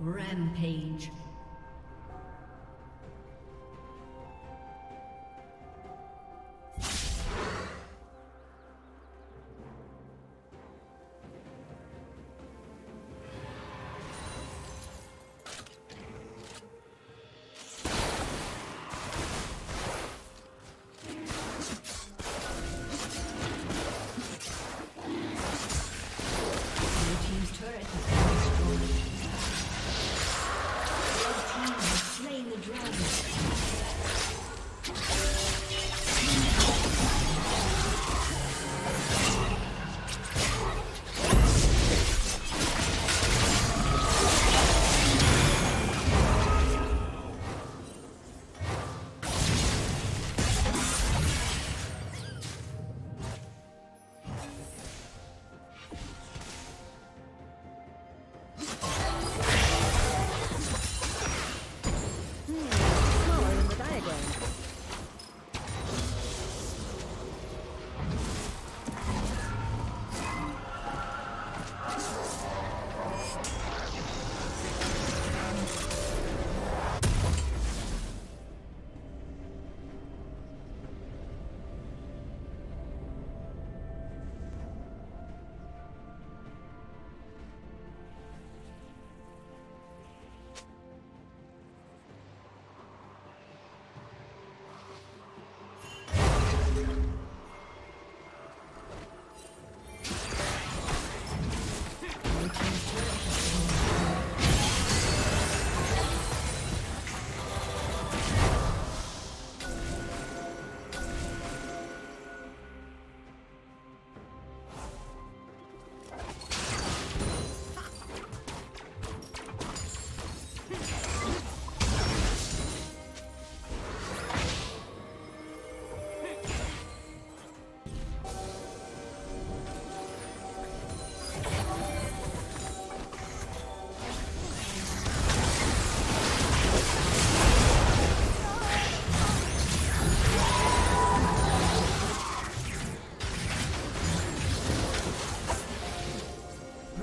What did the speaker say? Rampage.